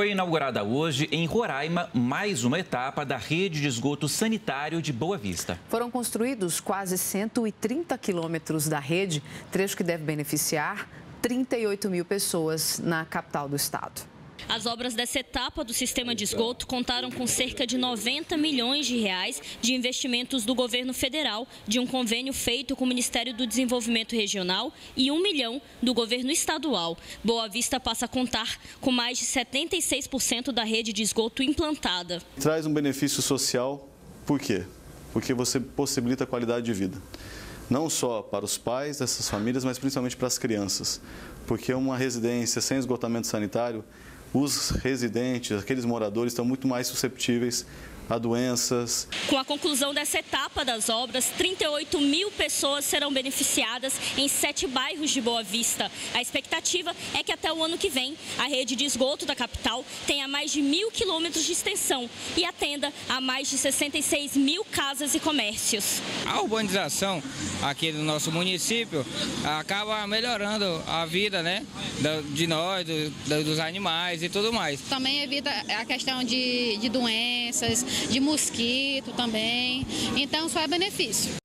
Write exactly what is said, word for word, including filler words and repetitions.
Foi inaugurada hoje, em Roraima, mais uma etapa da rede de esgoto sanitário de Boa Vista. Foram construídos quase cento e trinta quilômetros da rede, trecho que deve beneficiar trinta e oito mil pessoas na capital do estado. As obras dessa etapa do sistema de esgoto contaram com cerca de noventa milhões de reais de investimentos do governo federal, de um convênio feito com o Ministério do Desenvolvimento Regional e um milhão do governo estadual. Boa Vista passa a contar com mais de setenta e seis por cento da rede de esgoto implantada. Traz um benefício social, por quê? Porque você possibilita a qualidade de vida. Não só para os pais dessas famílias, mas principalmente para as crianças. Porque uma residência sem esgotamento sanitário, os residentes, aqueles moradores, estão muito mais susceptíveis a doenças. Com a conclusão dessa etapa das obras, trinta e oito mil pessoas serão beneficiadas em sete bairros de Boa Vista. A expectativa é que até o ano que vem, a rede de esgoto da capital tenha mais de mil quilômetros de extensão e atenda a mais de sessenta e seis mil casas e comércios. A urbanização aqui do nosso município acaba melhorando a vida, né, de nós, dos animais e tudo mais. Também evita a questão de, de doenças, de mosquito também, então só é benefício.